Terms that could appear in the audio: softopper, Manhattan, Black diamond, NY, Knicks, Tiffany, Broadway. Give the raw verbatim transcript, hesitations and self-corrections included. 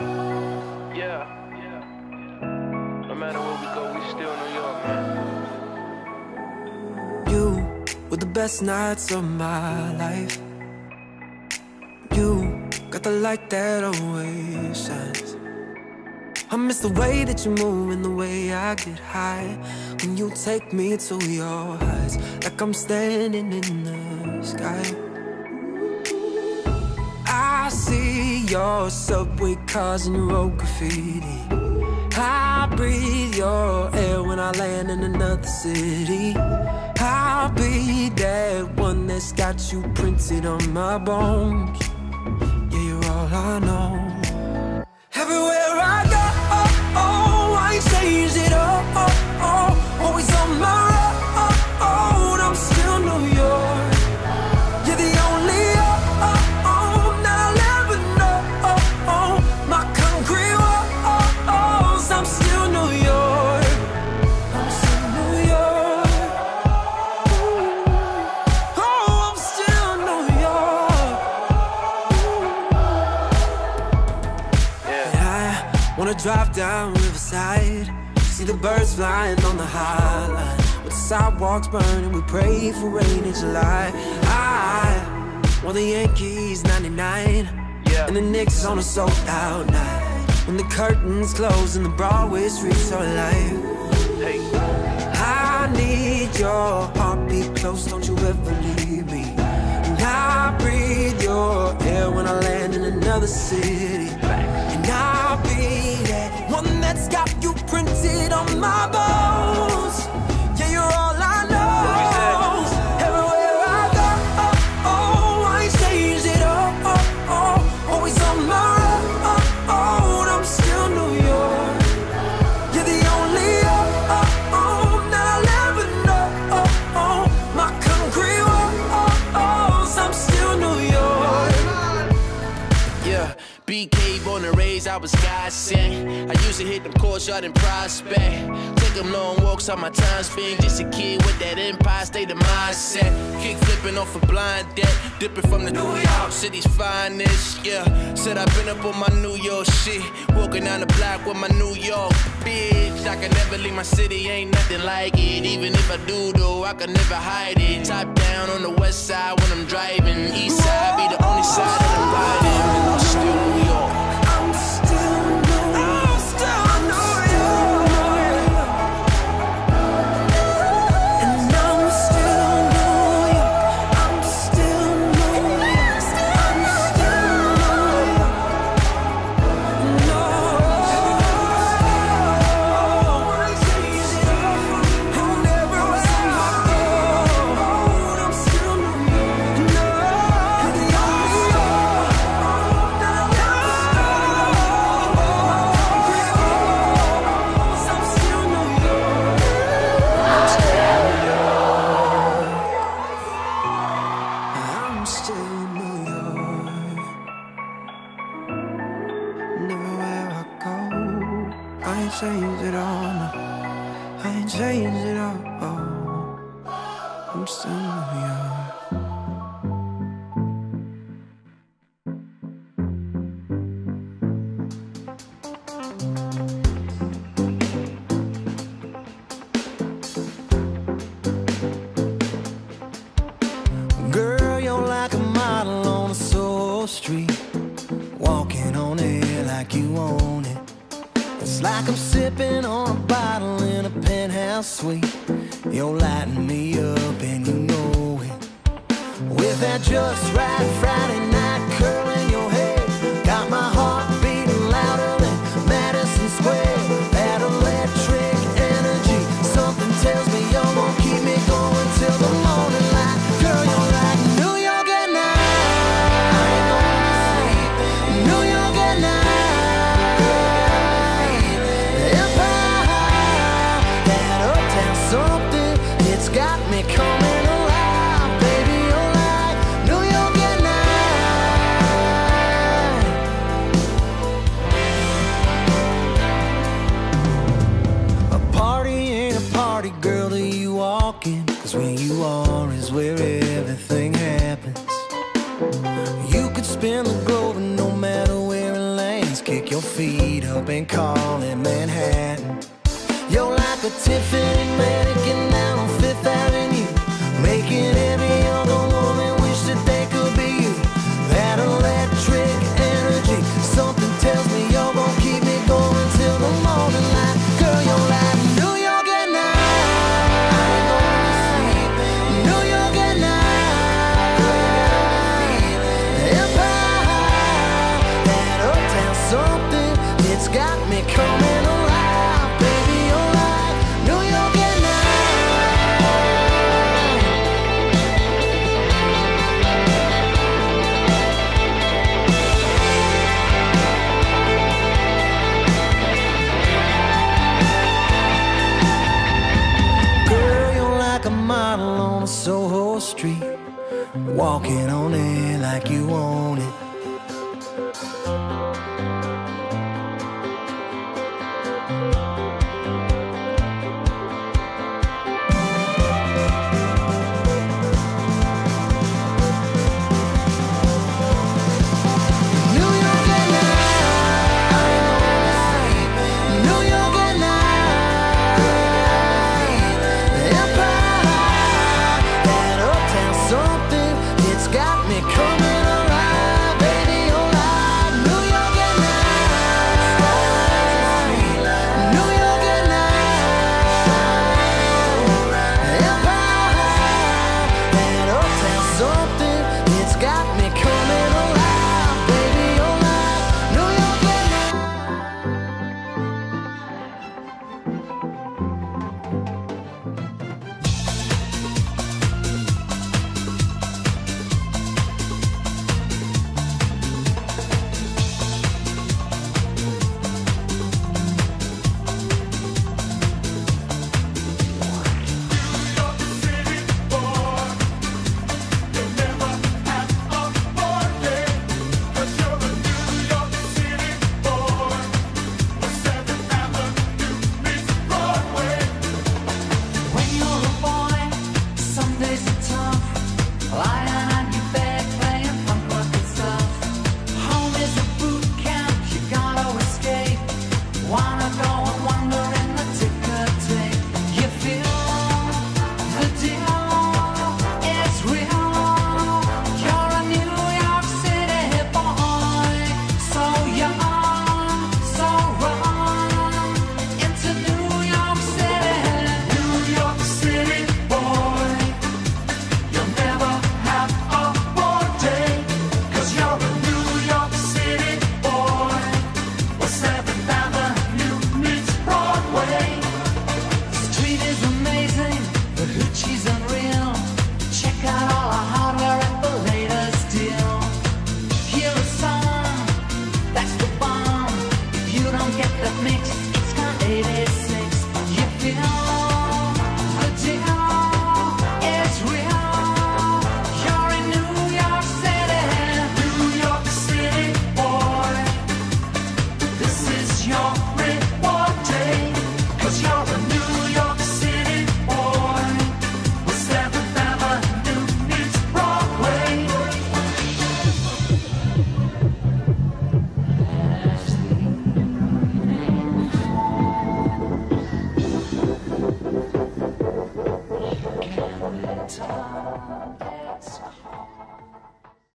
Yeah, yeah. No matter where we go, we still New York, man. You were the best nights of my life. You got the light that always shines. I miss the way that you move and the way I get high when you take me to your heights, like I'm standing in the sky. I see your subway cars and your road graffiti. I breathe your air when I land in another city. I'll be that one that's got you printed on my bones. Yeah, you're all I know. Everywhere I go, I change it up, oh, oh, always on my road, I'm still New York. You're the only oh, that I'll ever know, oh, oh, my concrete walls, I'm still New York, I'm still New York. Ooh. Oh, I'm still New York. Yeah. I wanna drive down Riverside, see the birds flying on the high line, with the sidewalks burning, we pray for rain in July. I want the Yankees ninety-nine, yeah, and the Knicks on a sold out night, when the curtains close and the Broadway streets are alive. Hey. I need your heartbeat close, don't you ever leave me. And I breathe your air when I land in another city. And I'll be that one that's got you printed on my bones. Yeah, you're all I know. Everywhere I go, oh, oh, I change it up, oh, oh, always on my road, I'm still New York. You're the only oh, oh, oh, that I'll ever know, oh, oh, my concrete walls, I'm still New York. Yeah, B K born and raised, I was God sent. I used to hit them courts out in Prospect, take them long walks on my time spent. Just a kid with that empire state of mindset, kick flipping off a blind deck, dipping from the New York City's finest. Yeah, said I've been up on my New York shit, walking down the block with my New York bitch. I can never leave my city, ain't nothing like it. Even if I do though, I can never hide it. Top down on the west side when I'm driving, east side be the only side that I'm riding. And I'm still New York. I ain't changed it all, no. I ain't changed it all, oh. I'm still New York. Like I'm sipping on a bottle in a penthouse suite. You're lighting me up and you know it. With that just right Friday night curl in your head, got my heart beating louder than Madison Square. That electric energy, something tells me you're gonna keep me going till the morning light. Girl, you're like New York at night, New York at night. Got me coming alive, baby, you're like New York at night. Kick your feet up and call it Manhattan. You're like a Tiffany mannequin now.